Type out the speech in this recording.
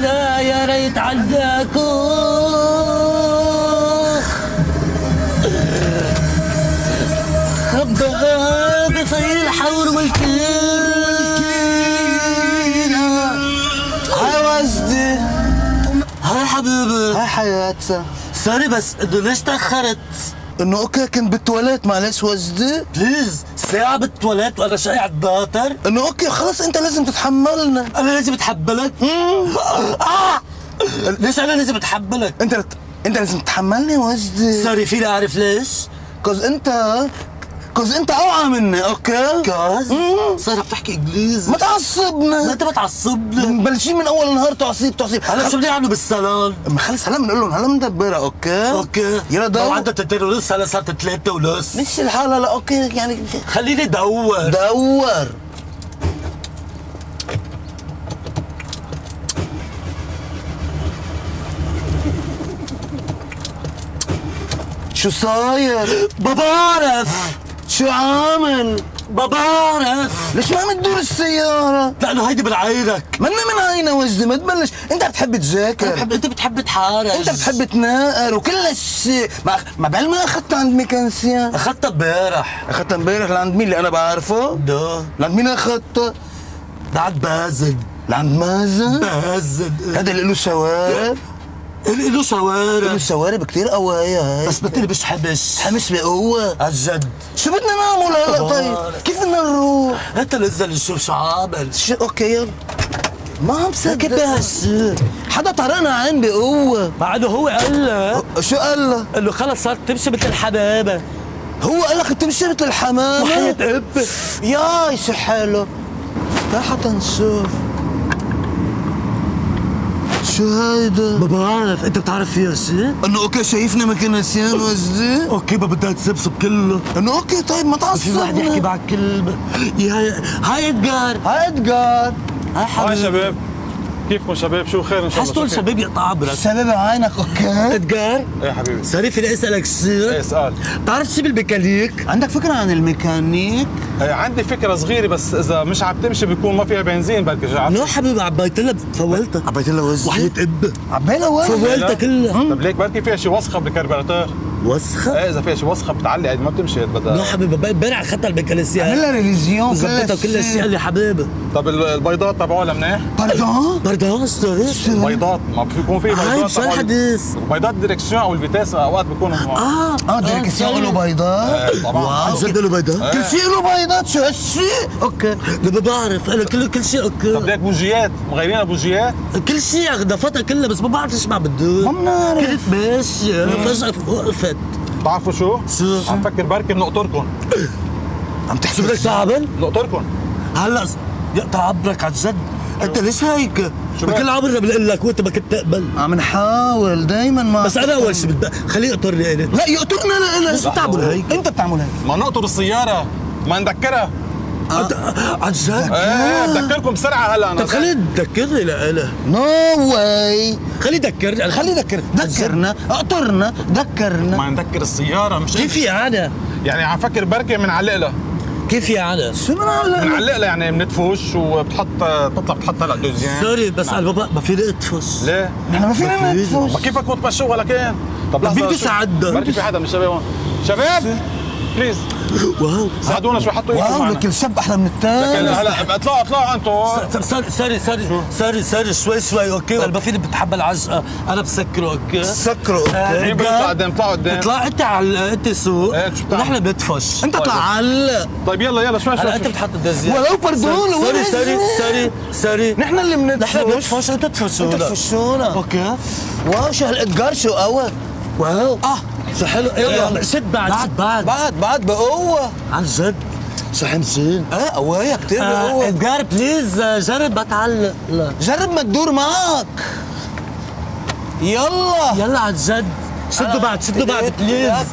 تعالى يا ريت عداكم خبأ بصير الحور والكينة عاوزتي ها حبيبي ها حياتي سوري بس انه ليش تأخرت؟ انه اوكي كنت بالتواليت معلش وجدي بليز ساعة بالتواليت وانا شايع على الداتر انه اوكي خلص انت لازم تتحملنا انا لازم اتحملك؟ ليش انا لازم اتحملك؟ انت لازم تتحملني وجدي سوري فيني اعرف ليش؟ كوز انت اوعى مني اوكي؟ كوز؟ صايرة بتحكي انجليزي ما تعصبنا لا انت ما تعصبني مبلشين من اول النهار تعصيب هلا شو بدي اعمل بالصالون؟ خلص هلا بنقول لهم هلا مدبرة اوكي يلا دور عندها تترولس هلا صارت 3:30 مش الحال هلا اوكي يعني خليني دور شو صاير؟ ما بعرف شو عامل؟ بعرف ليش ما عم تدور السيارة؟ لأنه هيدي بالعيرك منا من عينا وجدي ما تبلش، أنت بتحب تذاكر أنت بتحب تحارج أنت بتحب تناقر وكل هالشيء، ما بعلم أخذتها عند ميكانسيان أخذتها امبارح لعند مين اللي أنا بعرفه؟ ده لعند مين أخذتها؟ لعند بازل لعند مازن؟ بازل هذا اللي له شوارب له شوارب كثير قوايا هاي بس بتلبس حمش بقوة عالجد شو بدنا نعمل هلا طيب؟ كيف بدنا نروح؟ انت نزل نشوف شو عامل اوكي يلا ما عم صدق بهالشيء حدا طرقنا عين بقوة بعده هو قال لك شو قال لك؟ قال له خلص صارت تمشي مثل الحبابة هو قال لك تمشي مثل الحمامة وحياة ابك ياي شو حلو راحة نشوف شو هيدا؟ ما بعرف، أنت بتعرف فيها شيء؟ إنه أوكي شايفني مكنسيان وجدي؟ أوكي ما بدها تسبسب كله، إنه أوكي طيب ما تعصبنا في واحد يحكي معك كلمة، هاي إدجار هاي حبيبي هاي شباب كيفكم شباب؟ شو خير إن شاء الله؟ حسيتوا الشباب يقطع عبرك شباب عينك أوكي؟ إدجار؟ إيه حبيبي سوري فيني أسألك شيء؟ إيه اسأل بتعرف شيء بالميكانيك؟ عندك فكرة عن الميكانيك؟ عندي فكرة صغيرة بس إذا مش عم تمشي بيكون ما فيها بنزين بركي جعت لا حبيبي عبيتلها فولتها عبيتلها وزن وحياة إب عبيتلها وزن فولتها كلها طب ليك بركي فيها شيء وسخة بالكربراتور وسخة؟ ايه اذا فيها شيء وسخة بتعلق ما بتمشي هيك بدها لا حبيبي امبارح اخذتها الميكانيسيان عملها ريليزيون ظبطتها كل شيء قال لي حبيبي طب البيضات تبعولها منيح؟ باردون؟ باردون سوري بيضات ما بيكون في بيضات شو الحديث؟ بيضات الديركسيون او الفيتاس اوقات بيكونوا ديركسيون له بيضات طبعا جد له بيضات كل شيء له بيضات شو هالشيء؟ اوكي ما بعرف انا كل شيء اوكي طب ليك بوجيات مغيرينها بوجيات؟ كل شيء غدفتها كلها بس ما بعرف ايش ما بتدور ما بنعرف كنت ماشي فجأة وقفت بتعرفوا شو؟ عم فكر بركي بنقطركم عم تحكي شو بدك تعمل؟ بنقطركم هلا يقطع عبرك عن جد انت ليش هيك؟ بكل عمرنا بنقول لك وانت ما كنت تقبل عم نحاول دائما ما بس انا اول شيء خليه يقطرني انا لا يقطرني انا شو بتعمل هيك؟ انت بتعمل هيك ما نقطر السيارة ما نذكرها عن جد؟ ايه بذكركم بسرعه هلا انا طب خليه تذكرني لأله نو واي خليه يذكرني ذكرنا اقطرنا ذكرنا ما نذكر السيارة مش كيف يعني؟ يعني عم فكر بركي بنعلق لها كيف يعني؟ شو بنعلق؟ بنعلق لها يعني بنتفش وبتحط بتحط هلا دوزيام سوري بس على البابا ما فيني اتفش ليه؟ نحن ما فينا نتفش ما كيفك كنت تفشوها لكان طب لحظة مين بيساعدنا؟ بركي في حدا من الشباب هون شباب بليز واو ساعدونا شوي حطوا ايدكم معنا واو لك الشاب احلى من التاني هلا اطلعوا انتم سوري شوي اوكي انا ما فيني بتحمل عجقه انا بسكره اوكي اوكي اطلع قدام اطلع انت على انت سوق ونحن بنتفش انت اطلع علق طيب يلا شوي انت بتحط الدزيان ولو بردون سوري نحن اللي بنتفش انتوا تفشونا اوكي واو شو هالاتجار شو قوي واو شو حلو يلا شد بعد بقوة عن جد شو حمسين قوايا كتير بقوة اتجار بليز جرب ما تعلق لا جرب ما تدور معك يلا عن جد شدوا بعد بليز